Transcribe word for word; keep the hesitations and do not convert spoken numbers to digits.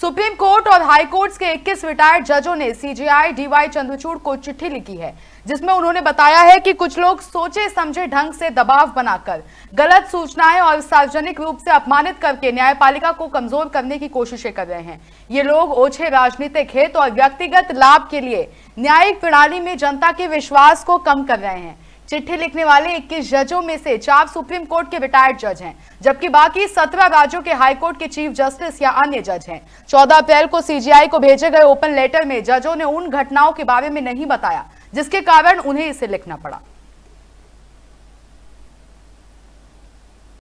Supreme court और high court के इक्कीस रिटायर्ड जजों ने सीजेआई डीवाई चंद्रचूड़ को चिट्ठी लिखी है, जिसमें उन्होंने बताया है कि कुछ लोग सोचे समझे ढंग से दबाव बनाकर गलत सूचनाएं और सार्वजनिक रूप से अपमानित करके न्यायपालिका को कमजोर करने की कोशिशें कर रहे हैं। ये लोग ओछे राजनीतिक हित और व्यक्तिगत लाभ के लिए न्यायिक प्रणाली में जनता के विश्वास को कम कर रहे हैं। चिट्ठी लिखने वाले इक्कीस जजों में से चार सुप्रीम कोर्ट के रिटायर्ड जज हैं, जबकि बाकी सत्रह राज्यों के हाई कोर्ट के चीफ जस्टिस या अन्य जज हैं। चौदह अप्रैल को सीजीआई को भेजे गए ओपन लेटर में जजों ने उन घटनाओं के बारे में नहीं बताया जिसके कारण उन्हें इसे लिखना पड़ा।